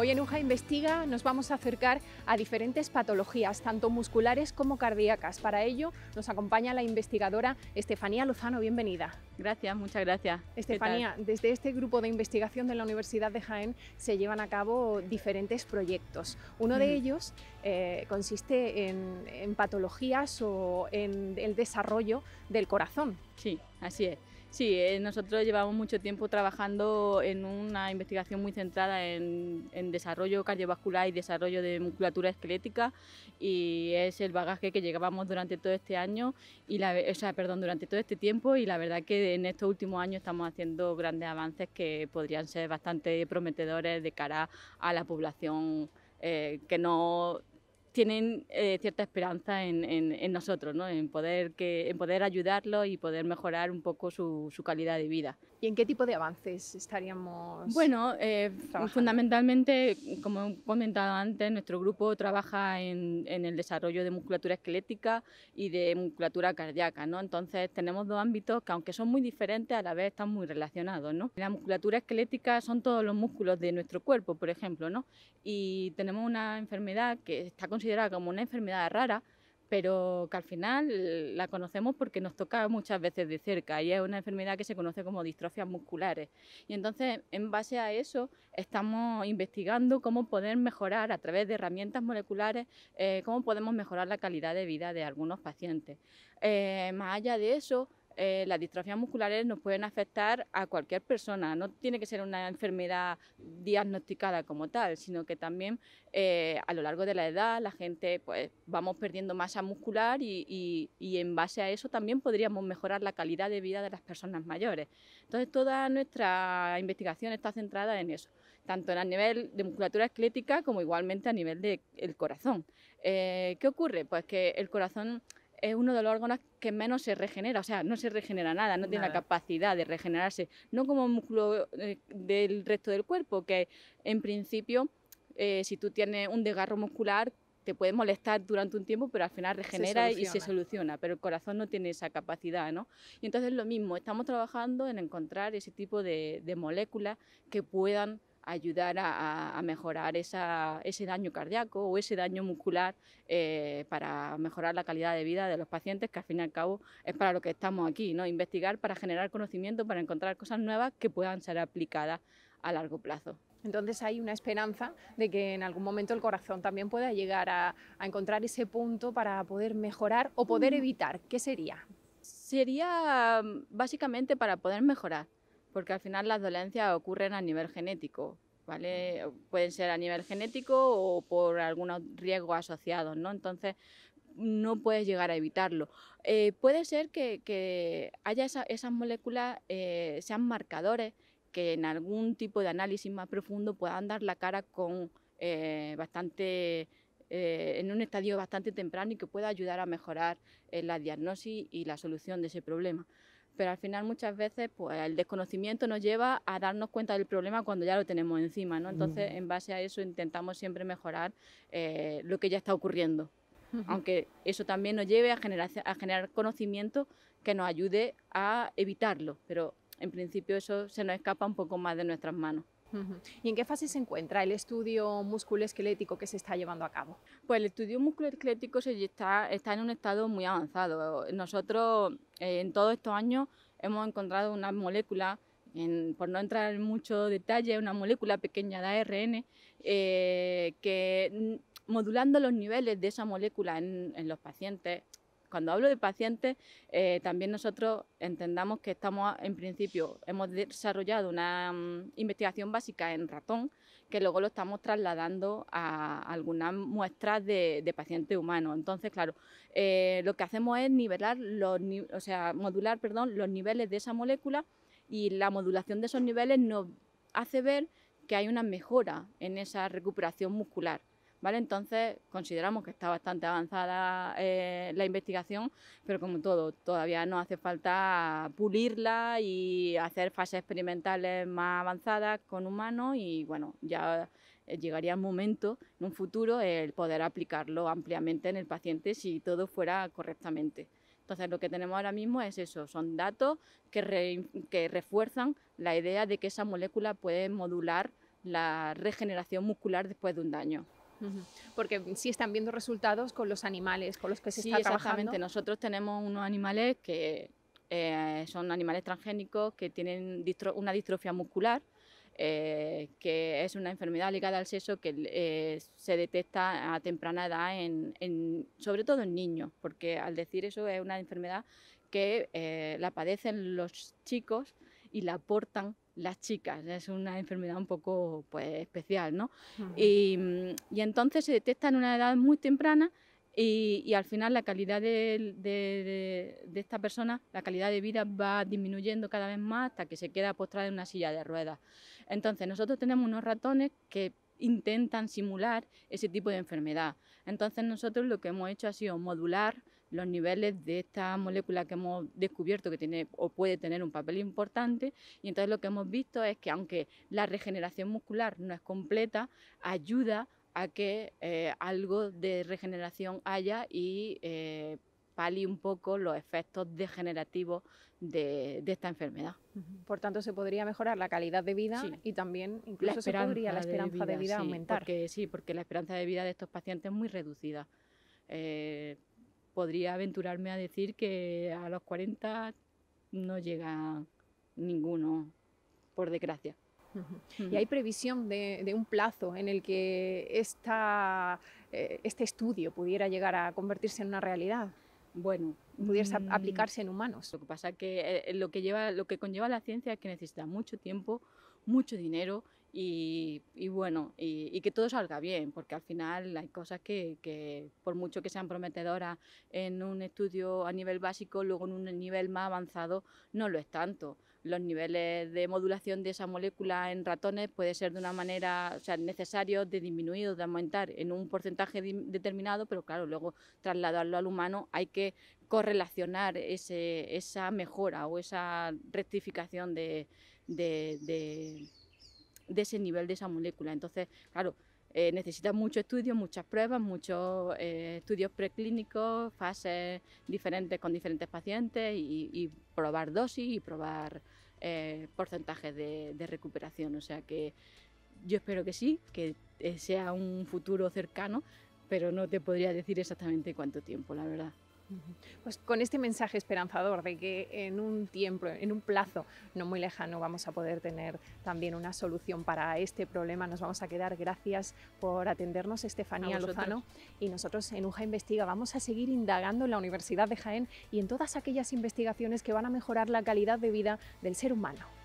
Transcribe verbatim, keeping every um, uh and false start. Hoy en U J A Investiga nos vamos a acercar a diferentes patologías, tanto musculares como cardíacas. Para ello nos acompaña la investigadora Estefanía Lozano. Bienvenida. Gracias, muchas gracias. Estefanía, desde este grupo de investigación de la Universidad de Jaén se llevan a cabo diferentes proyectos. Uno mm. de ellos eh, consiste en, en patologías o en el desarrollo del corazón. Sí, así es. Sí, eh, nosotros llevamos mucho tiempo trabajando en una investigación muy centrada en, en desarrollo cardiovascular y desarrollo de musculatura esquelética, y es el bagaje que llevábamos durante todo este año y la, o sea, perdón, durante todo este tiempo, y la verdad que en estos últimos años estamos haciendo grandes avances que podrían ser bastante prometedores de cara a la población eh, que no tienen eh, cierta esperanza en, en, en nosotros, ¿no? en, poder que, en poder ayudarlos y poder mejorar un poco su, su calidad de vida. ¿Y en qué tipo de avances estaríamos Bueno, eh, fundamentalmente, como he comentado antes, nuestro grupo trabaja en, en el desarrollo de musculatura esquelética y de musculatura cardíaca, ¿no? Entonces tenemos dos ámbitos que, aunque son muy diferentes, a la vez están muy relacionados, ¿no? La musculatura esquelética son todos los músculos de nuestro cuerpo, por ejemplo, ¿no? Y tenemos una enfermedad que está con considerada como una enfermedad rara, pero que al final la conocemos porque nos toca muchas veces de cerca, y es una enfermedad que se conoce como distrofias musculares. Y entonces, en base a eso, estamos investigando cómo poder mejorar a través de herramientas moleculares, eh, cómo podemos mejorar la calidad de vida de algunos pacientes. Eh, más allá de eso, Eh, las distrofias musculares nos pueden afectar a cualquier persona, no tiene que ser una enfermedad diagnosticada como tal, sino que también eh, a lo largo de la edad la gente, pues, vamos perdiendo masa muscular y, y, y en base a eso también podríamos mejorar la calidad de vida de las personas mayores. Entonces toda nuestra investigación está centrada en eso, tanto a nivel de musculatura esquelética como igualmente a nivel del corazón. Eh, ¿Qué ocurre? Pues que el corazón es uno de los órganos que menos se regenera, o sea, no se regenera nada, no nada. tiene la capacidad de regenerarse, no como el músculo eh, del resto del cuerpo, que en principio, eh, si tú tienes un desgarro muscular, te puede molestar durante un tiempo, pero al final regenera se y se soluciona, pero el corazón no tiene esa capacidad, ¿no? Y entonces lo mismo, estamos trabajando en encontrar ese tipo de, de moléculas que puedan ayudar a, a mejorar esa, ese daño cardíaco o ese daño muscular eh, para mejorar la calidad de vida de los pacientes, que al fin y al cabo es para lo que estamos aquí, ¿no? Investigar para generar conocimiento, para encontrar cosas nuevas que puedan ser aplicadas a largo plazo. Entonces hay una esperanza de que en algún momento el corazón también pueda llegar a, a encontrar ese punto para poder mejorar o poder evitar. ¿Qué sería? Sería básicamente para poder mejorar, porque al final las dolencias ocurren a nivel genético, ¿vale? Pueden ser a nivel genético o por algunos riesgos asociados, ¿no? Entonces no puedes llegar a evitarlo. Eh, puede ser que, que haya esa, esas moléculas, eh, sean marcadores que en algún tipo de análisis más profundo puedan dar la cara con eh, bastante... Eh, en un estadio bastante temprano, y que pueda ayudar a mejorar eh, la diagnosis y la solución de ese problema. Pero al final muchas veces, pues, el desconocimiento nos lleva a darnos cuenta del problema cuando ya lo tenemos encima, ¿no? Entonces, en base a eso intentamos siempre mejorar eh, lo que ya está ocurriendo, aunque eso también nos lleve a generar, a generar conocimiento que nos ayude a evitarlo, pero en principio eso se nos escapa un poco más de nuestras manos. ¿Y en qué fase se encuentra el estudio musculoesquelético que se está llevando a cabo? Pues el estudio musculoesquelético se está, está en un estado muy avanzado. Nosotros eh, en todos estos años hemos encontrado una molécula, en, por no entrar en mucho detalle, una molécula pequeña de A R N eh, que, modulando los niveles de esa molécula en, en los pacientes. Cuando hablo de pacientes, eh, también nosotros entendamos que estamos, en principio, hemos desarrollado una um, investigación básica en ratón, que luego lo estamos trasladando a algunas muestras de, de pacientes humanos. Entonces, claro, eh, lo que hacemos es nivelar, los, o sea, modular, perdón, los niveles de esa molécula, y la modulación de esos niveles nos hace ver que hay una mejora en esa recuperación muscular, ¿vale? Entonces consideramos que está bastante avanzada eh, la investigación, pero como todo, todavía nos hace falta pulirla y hacer fases experimentales más avanzadas con humanos, y bueno, ya llegaría el momento, en un futuro, el poder aplicarlo ampliamente en el paciente si todo fuera correctamente. Entonces lo que tenemos ahora mismo es eso, son datos que, re, que refuerzan la idea de que esa molécula puede modular la regeneración muscular después de un daño. Porque sí están viendo resultados con los animales con los que se sí, está trabajando. Nosotros tenemos unos animales que eh, son animales transgénicos que tienen distro una distrofia muscular, eh, que es una enfermedad ligada al sexo que eh, se detecta a temprana edad, en, en, sobre todo en niños, porque al decir eso es una enfermedad que eh, la padecen los chicos y la portan las chicas. Es una enfermedad un poco pues, especial, ¿no? Y, y entonces se detecta en una edad muy temprana y, y al final la calidad de, de, de esta persona, la calidad de vida va disminuyendo cada vez más hasta que se queda postrada en una silla de ruedas. Entonces nosotros tenemos unos ratones que intentan simular ese tipo de enfermedad. Entonces nosotros lo que hemos hecho ha sido modular los niveles de esta molécula que hemos descubierto que tiene o puede tener un papel importante, y entonces lo que hemos visto es que aunque la regeneración muscular no es completa, ayuda a que eh, algo de regeneración haya y eh, palie un poco los efectos degenerativos de, de esta enfermedad. Por tanto, se podría mejorar la calidad de vida, sí, y también incluso se podría la esperanza de vida, de vida sí, aumentar. Porque, sí, porque la esperanza de vida de estos pacientes es muy reducida. Eh, Podría aventurarme a decir que a los cuarenta no llega ninguno, por desgracia. ¿Y hay previsión de, de un plazo en el que esta, este estudio pudiera llegar a convertirse en una realidad? Bueno, pudiera mmm, aplicarse en humanos. Lo que pasa es que lo que, lleva, lo que conlleva la ciencia es que necesita mucho tiempo, mucho dinero y, y bueno, y, y que todo salga bien, porque al final hay cosas que, que por mucho que sean prometedoras en un estudio a nivel básico, luego en un nivel más avanzado no lo es tanto. Los niveles de modulación de esa molécula en ratones puede ser de una manera, o sea, necesario de disminuir o de aumentar en un porcentaje determinado, pero claro, luego trasladarlo al humano hay que correlacionar ese, esa mejora o esa rectificación de, de, de de ese nivel de esa molécula. Entonces, claro, eh, necesita mucho estudio, muchas pruebas, muchos eh, estudios preclínicos, fases diferentes con diferentes pacientes y, y probar dosis y probar eh, porcentajes de, de recuperación. O sea que yo espero que sí, que sea un futuro cercano, pero no te podría decir exactamente cuánto tiempo, la verdad. Pues con este mensaje esperanzador de que en un tiempo, en un plazo no muy lejano vamos a poder tener también una solución para este problema, nos vamos a quedar. Gracias por atendernos, Estefanía Lozano, y nosotros en U J A Investiga vamos a seguir indagando en la Universidad de Jaén y en todas aquellas investigaciones que van a mejorar la calidad de vida del ser humano.